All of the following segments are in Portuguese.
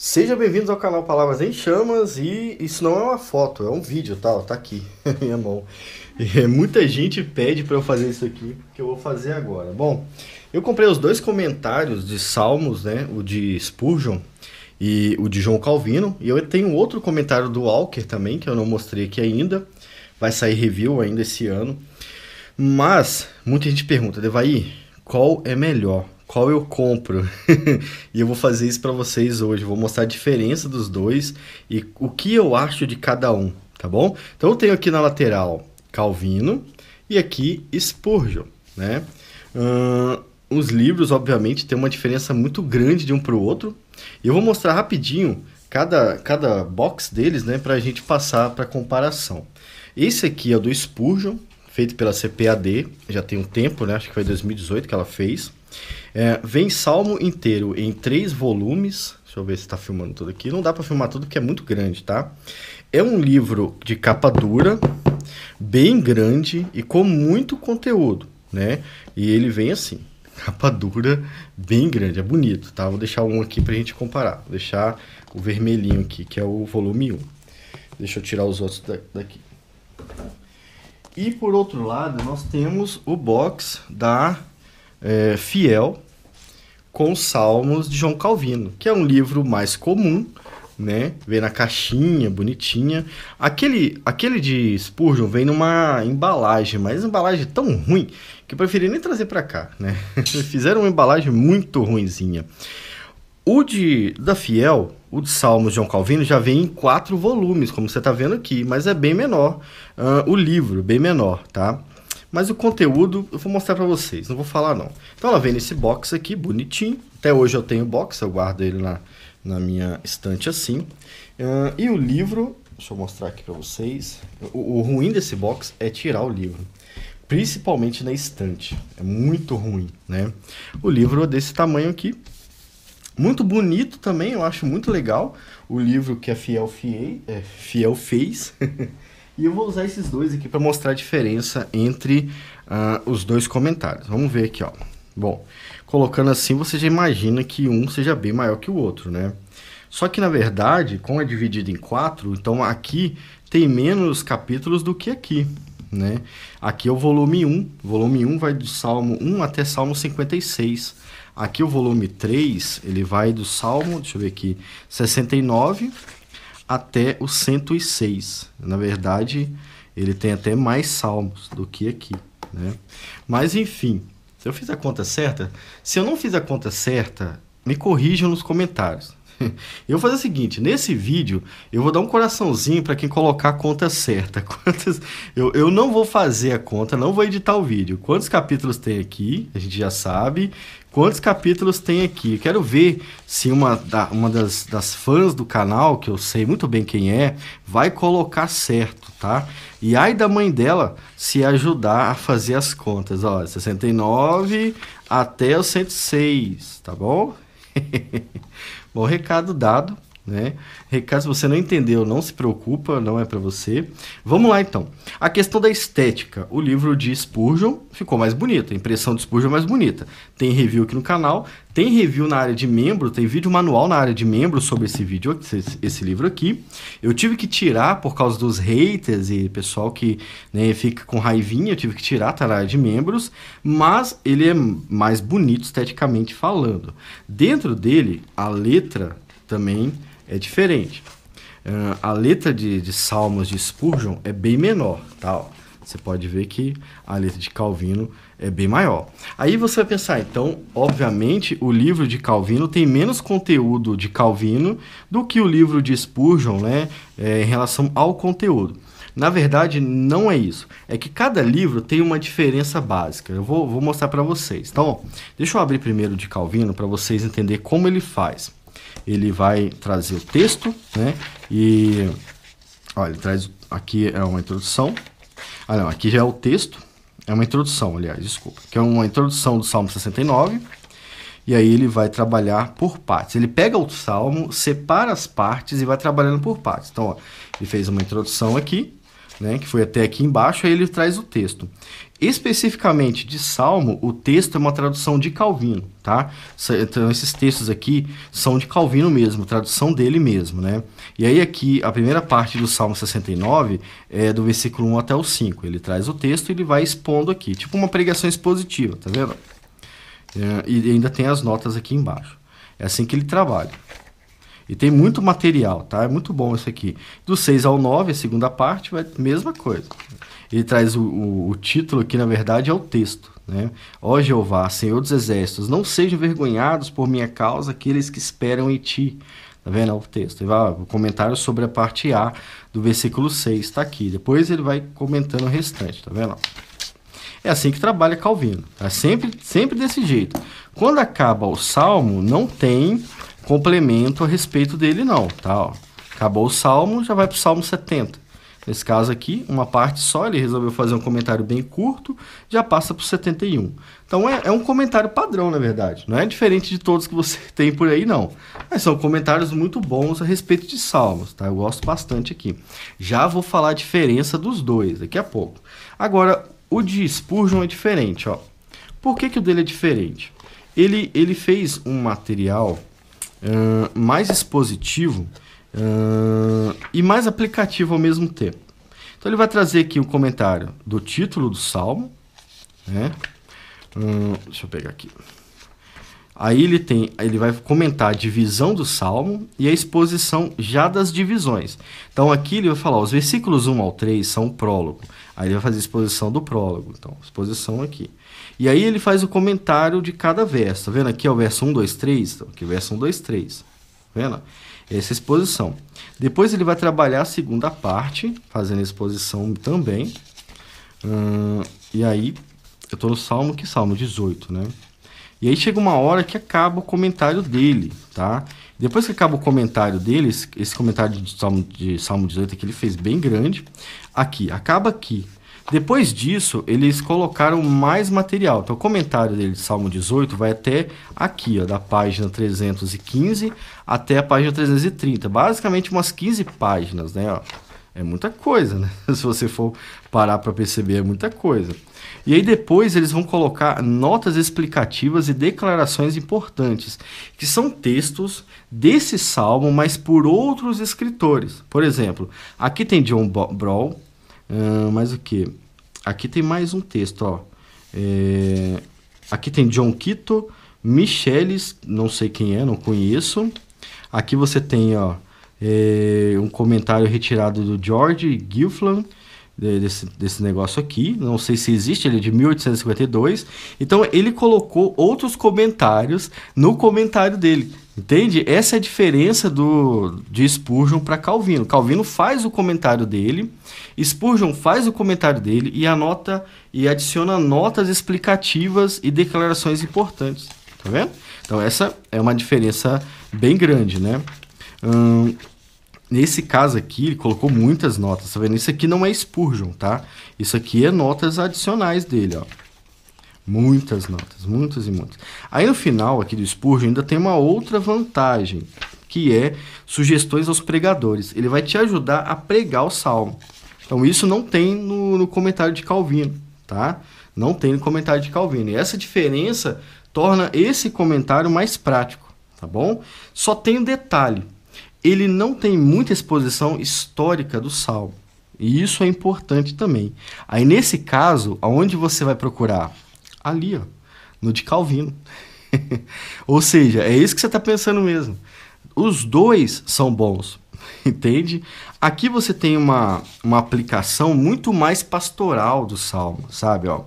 Sejam bem-vindos ao canal Palavras em Chamas. E isso não é uma foto, é um vídeo, tá aqui, minha mão. E muita gente pede para eu fazer isso aqui, que eu vou fazer agora. Bom, eu comprei os dois comentários de Salmos, né, o de Spurgeon e o de João Calvino. E eu tenho outro comentário do Walker também, que eu não mostrei aqui ainda. Vai sair review ainda esse ano. Mas muita gente pergunta, Devaí, qual é melhor? Qual eu compro? E eu vou fazer isso para vocês hoje. Vou mostrar a diferença dos dois e o que eu acho de cada um, tá bom? Então eu tenho aqui na lateral Calvino e aqui Spurgeon, né? Os livros, obviamente, tem uma diferença muito grande de um para o outro. E eu vou mostrar rapidinho cada box deles, né? Para a gente passar para comparação. Esse aqui é do Spurgeon, feito pela CPAD, já tem um tempo, né? Acho que foi 2018 que ela fez. Vem Salmo inteiro em 3 volumes. Deixa eu ver se está filmando tudo aqui. Não dá para filmar tudo porque é muito grande, tá? É um livro de capa dura, bem grande e com muito conteúdo, né? E ele vem assim, capa dura, bem grande, é bonito, tá? Vou deixar um aqui pra gente comparar. Vou deixar o vermelhinho aqui, que é o volume 1. Deixa eu tirar os outros daqui. E por outro lado, nós temos o box da Fiel com Salmos de João Calvino, que é um livro mais comum, né? Vem na caixinha bonitinha. Aquele de Spurgeon vem numa embalagem, mas embalagem tão ruim que eu preferi nem trazer para cá, né? Fizeram uma embalagem muito ruinzinha. O da Fiel, o de Salmos de João Calvino, já vem em 4 volumes, como você está vendo aqui, mas é bem menor, o livro, bem menor, tá? Mas o conteúdo eu vou mostrar para vocês, não vou falar não. Então ela vem nesse box aqui, bonitinho. Até hoje eu tenho o box, eu guardo ele na minha estante assim. E o livro, deixa eu mostrar aqui para vocês. O ruim desse box é tirar o livro, principalmente na estante. É muito ruim, né? O livro é desse tamanho aqui. Muito bonito também, eu acho muito legal. O livro que a Fiel fez... E eu vou usar esses dois aqui para mostrar a diferença entre os dois comentários. Vamos ver aqui, ó. Bom, colocando assim, você já imagina que um seja bem maior que o outro, né? Só que, na verdade, como é dividido em 4, então aqui tem menos capítulos do que aqui, né? Aqui é o volume 1. O volume 1 vai do Salmo 1 até Salmo 56. Aqui o volume 3, ele vai do Salmo, deixa eu ver aqui, 69... até o 106. Na verdade, ele tem até mais salmos do que aqui, né? Mas enfim, se eu fiz a conta certa, se eu não fiz a conta certa, me corrijam nos comentários. Eu vou fazer o seguinte, nesse vídeo eu vou dar um coraçãozinho para quem colocar a conta certa. Eu não vou fazer a conta, não vou editar o vídeo. Quantos capítulos tem aqui, a gente já sabe. Quantos capítulos tem aqui? Eu quero ver se uma das fãs do canal, que eu sei muito bem quem é, vai colocar certo, tá? E ai da mãe dela se ajudar a fazer as contas. Ó, 69 até o 106, tá bom? Bom, recado dado, né? Recado, se você não entendeu, não se preocupa, não é para você. Vamos lá, então. A questão da estética. O livro de Spurgeon ficou mais bonito, a impressão de Spurgeon é mais bonita. Tem review aqui no canal, tem review na área de membro, tem vídeo manual na área de membro sobre esse livro aqui. Eu tive que tirar por causa dos haters e pessoal que, né, fica com raivinha, eu tive que tirar, tá na área de membros, mas ele é mais bonito esteticamente falando. Dentro dele, a letra também é diferente. A letra de Salmos de Spurgeon é bem menor, tá? Você pode ver que a letra de Calvino é bem maior. Aí você vai pensar, então, obviamente, o livro de Calvino tem menos conteúdo de Calvino do que o livro de Spurgeon, né? Em relação ao conteúdo. Na verdade, não é isso. É que cada livro tem uma diferença básica. Eu vou mostrar para vocês. Então, ó, deixa eu abrir primeiro de Calvino para vocês entenderem como ele faz. Ele vai trazer o texto, né? E olha, ele traz aqui é uma introdução. Ah, não, aqui já é o texto. É uma introdução, aliás, desculpa. Que é uma introdução do Salmo 69. E aí ele vai trabalhar por partes. Ele pega o Salmo, separa as partes e vai trabalhando por partes. Então, ó, ele fez uma introdução aqui, né? Que foi até aqui embaixo, aí ele traz o texto. Especificamente de Salmo, o texto é uma tradução de Calvino, tá? Então, esses textos aqui são de Calvino mesmo, tradução dele mesmo, né? E aí aqui, a primeira parte do Salmo 69 é do versículo 1 até o 5. Ele traz o texto e ele vai expondo aqui, tipo uma pregação expositiva, tá vendo? E ainda tem as notas aqui embaixo. É assim que ele trabalha. E tem muito material, tá? É muito bom isso aqui. Do 6 ao 9, a segunda parte, vai mesma coisa. Ele traz o título aqui, na verdade, é o texto, né? Ó Jeová, Senhor dos Exércitos, não sejam envergonhados por minha causa aqueles que esperam em ti. Tá vendo? É o texto. Ele vai, o comentário sobre a parte A do versículo 6 está aqui. Depois ele vai comentando o restante, tá vendo? É assim que trabalha Calvino, tá? Sempre desse jeito. Quando acaba o Salmo, não tem complemento a respeito dele não, tá? Ó, acabou o Salmo, já vai para o Salmo 70. Nesse caso aqui, uma parte só, ele resolveu fazer um comentário bem curto, já passa para o 71. Então é um comentário padrão, na verdade. Não é diferente de todos que você tem por aí, não. Mas são comentários muito bons a respeito de Salmos, tá? Eu gosto bastante aqui. Já vou falar a diferença dos dois daqui a pouco. Agora, o de Spurgeon é diferente, ó. Por que o dele é diferente? Ele fez um material mais expositivo e mais aplicativo ao mesmo tempo. Então ele vai trazer aqui o comentário do título do Salmo, né? Deixa eu pegar aqui. Aí ele vai comentar a divisão do Salmo e a exposição já das divisões. Então aqui ele vai falar, os versículos 1 ao 3 são o prólogo. Aí ele vai fazer a exposição do prólogo, então, exposição aqui. E aí ele faz o comentário de cada verso, tá vendo? Aqui é o verso 1, 2, 3, então, aqui é o verso 1, 2, 3, tá vendo? Essa exposição. Depois ele vai trabalhar a segunda parte, fazendo a exposição também. E aí, eu estou no Salmo, que Salmo 18, né? E aí chega uma hora que acaba o comentário dele, tá? Depois que acaba o comentário dele, esse comentário de Salmo 18 que ele fez bem grande, aqui, acaba aqui. Depois disso, eles colocaram mais material. Então, o comentário dele de Salmo 18 vai até aqui, ó, da página 315 até a página 330. Basicamente, umas 15 páginas, né? Ó, é muita coisa, né? Se você for parar para perceber, é muita coisa. E aí, depois, eles vão colocar notas explicativas e declarações importantes, que são textos desse Salmo, mas por outros escritores. Por exemplo, aqui tem John Brawl. Mas o que? Aqui tem mais um texto, ó. Aqui tem John Quito, Micheles, não sei quem é, não conheço. Aqui você tem, ó, um comentário retirado do George Gilflan, desse negócio aqui. Não sei se existe, ele é de 1852. Então ele colocou outros comentários no comentário dele. Entende? Essa é a diferença de Spurgeon para Calvino. Calvino faz o comentário dele, Spurgeon faz o comentário dele e anota e adiciona notas explicativas e declarações importantes. Tá vendo? Então essa é uma diferença bem grande, né? Nesse caso aqui, ele colocou muitas notas, tá vendo? Isso aqui não é Spurgeon, tá? Isso aqui é notas adicionais dele, ó. Muitas notas, muitas e muitas. Aí no final aqui do Spurgeon ainda tem uma outra vantagem, que é sugestões aos pregadores. Ele vai te ajudar a pregar o Salmo. Então isso não tem no comentário de Calvino, tá? Não tem no comentário de Calvino. E essa diferença torna esse comentário mais prático, tá bom? Só tem um detalhe, ele não tem muita exposição histórica do Salmo. E isso é importante também. Aí nesse caso, aonde você vai procurar? Ali, ó, no de Calvino. Ou seja, é isso que você está pensando mesmo. Os dois são bons, entende? Aqui você tem uma aplicação muito mais pastoral do Salmo, sabe? Ó,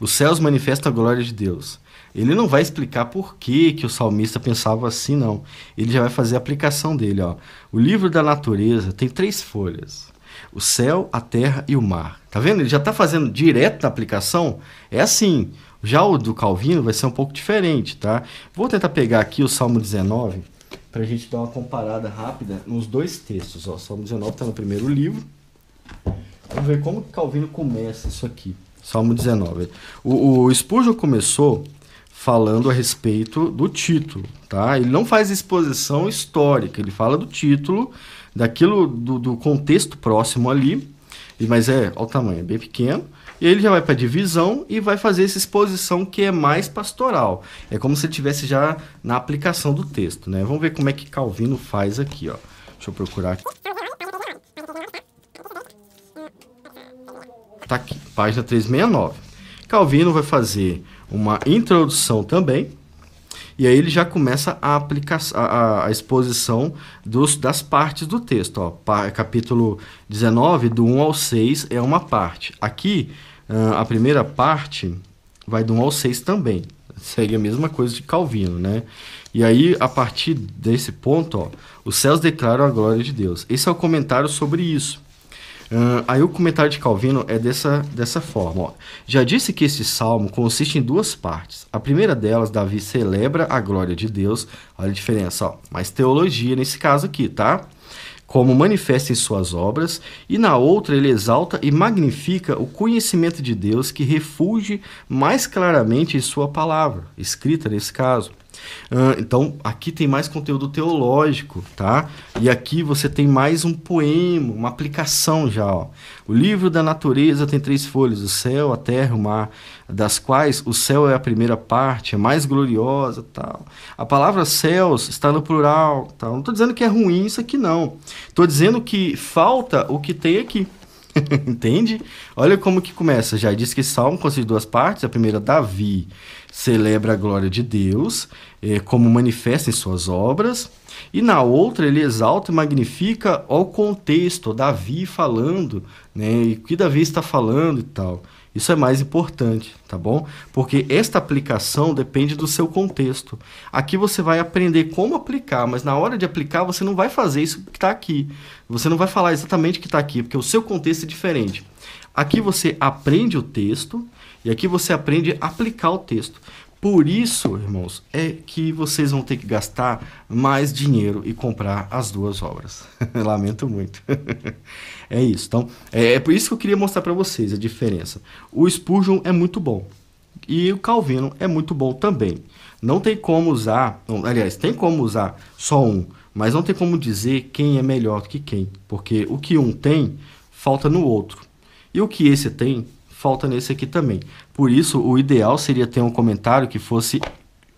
os céus manifestam a glória de Deus. Ele não vai explicar por que o salmista pensava assim, não. Ele já vai fazer a aplicação dele, ó. O livro da natureza tem 3 folhas. O céu, a terra e o mar. Tá vendo? Ele já está fazendo direto na aplicação. É assim. Já o do Calvino vai ser um pouco diferente, tá? Vou tentar pegar aqui o Salmo 19 para a gente dar uma comparada rápida nos dois textos. Ó, o Salmo 19 está no primeiro livro. Vamos ver como que Calvino começa isso aqui. Salmo 19. O Spurgeon começou falando a respeito do título, tá? Ele não faz exposição histórica, ele fala do título, daquilo do contexto próximo ali, mas olha o tamanho, é bem pequeno, E ele já vai para a divisão e vai fazer essa exposição que é mais pastoral. É como se ele estivesse já na aplicação do texto, né? Vamos ver como é que Calvino faz aqui, ó. Deixa eu procurar aqui. Tá aqui, página 369. Calvino vai fazer uma introdução também. E aí ele já começa a aplicação, a exposição das partes do texto. Ó. Capítulo 19, do 1 ao 6, é uma parte. Aqui, a primeira parte vai do 1 ao 6 também. Segue a mesma coisa de Calvino, né? E aí, a partir desse ponto, ó, os céus declaram a glória de Deus. Esse é o comentário sobre isso. Aí o comentário de Calvino é dessa forma, ó. Já disse que este salmo consiste em duas partes. A primeira delas, Davi celebra a glória de Deus. Olha a diferença, ó. Mas teologia nesse caso aqui, tá? Como manifesta em suas obras. E na outra ele exalta e magnifica o conhecimento de Deus, que refulge mais claramente em sua palavra, escrita nesse caso. Então aqui tem mais conteúdo teológico, tá? E aqui você tem mais um poema, uma aplicação já, ó. O livro da natureza tem três folhas: o céu, a terra, o mar, das quais o céu é a primeira parte, é mais gloriosa, tal. A palavra céus está no plural, tal. Não estou dizendo que é ruim isso aqui, não. Estou dizendo que falta o que tem aqui. Entende? Olha como que começa. Já diz que Salmo consiste de duas partes. A primeira, Davi celebra a glória de Deus, como manifesta em suas obras. E na outra, ele exalta e magnifica o contexto, Davi falando, né? E o que Davi está falando e tal. Isso é mais importante, tá bom? Porque esta aplicação depende do seu contexto. Aqui você vai aprender como aplicar, mas na hora de aplicar você não vai fazer isso que está aqui. Você não vai falar exatamente o que está aqui, porque o seu contexto é diferente. Aqui você aprende o texto e aqui você aprende a aplicar o texto. Por isso, irmãos, é que vocês vão ter que gastar mais dinheiro e comprar as duas obras. Lamento muito. É isso. Então, é por isso que eu queria mostrar para vocês a diferença. O Spurgeon é muito bom. E o Calvino é muito bom também. Não tem como usar... Aliás, tem como usar só um. Mas não tem como dizer quem é melhor do que quem. Porque o que um tem, falta no outro. E o que esse tem... falta nesse aqui também. Por isso, o ideal seria ter um comentário que fosse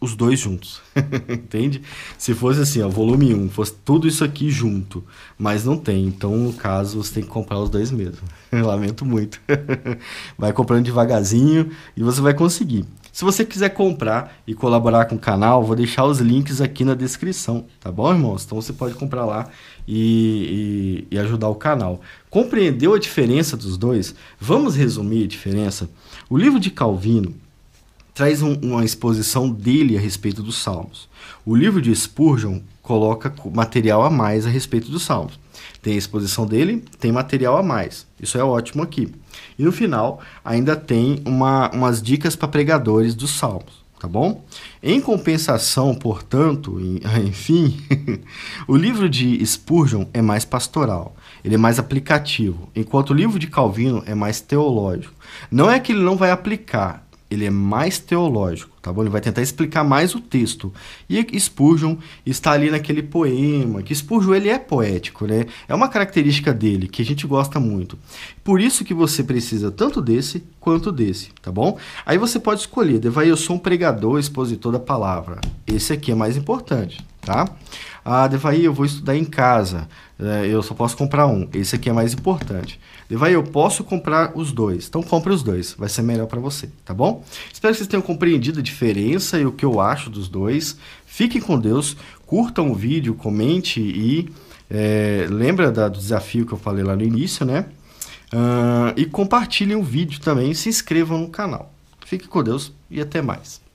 os dois juntos. Entende? Se fosse assim, ó, volume 1, fosse tudo isso aqui junto. Mas não tem. Então, no caso, você tem que comprar os dois mesmo. Lamento muito. Vai comprando devagarzinho e você vai conseguir. Se você quiser comprar e colaborar com o canal, vou deixar os links aqui na descrição, tá bom, irmãos? Então você pode comprar lá e ajudar o canal. Compreendeu a diferença dos dois? Vamos resumir a diferença? O livro de Calvino traz uma exposição dele a respeito dos Salmos. O livro de Spurgeon coloca material a mais a respeito dos Salmos. Tem a exposição dele, tem material a mais. Isso é ótimo aqui. E no final, ainda tem umas dicas para pregadores dos Salmos, tá bom? Em compensação, portanto, enfim, o livro de Spurgeon é mais pastoral. Ele é mais aplicativo, enquanto o livro de Calvino é mais teológico. Não é que ele não vai aplicar, ele é mais teológico, tá bom? Ele vai tentar explicar mais o texto. E Spurgeon está ali naquele poema, que Spurgeon ele é poético, né? É uma característica dele, que a gente gosta muito. Por isso que você precisa tanto desse, quanto desse, tá bom? Aí você pode escolher, eu sou um pregador, expositor da palavra. Esse aqui é mais importante, tá? Devaí, eu vou estudar em casa, eu só posso comprar um. Esse aqui é mais importante. Devaí, eu posso comprar os dois. Então compre os dois, vai ser melhor para você, tá bom? Espero que vocês tenham compreendido a diferença e o que eu acho dos dois. Fiquem com Deus, curtam o vídeo, comente e lembra do desafio que eu falei lá no início, né? E compartilhem o vídeo também, se inscrevam no canal. Fiquem com Deus e até mais.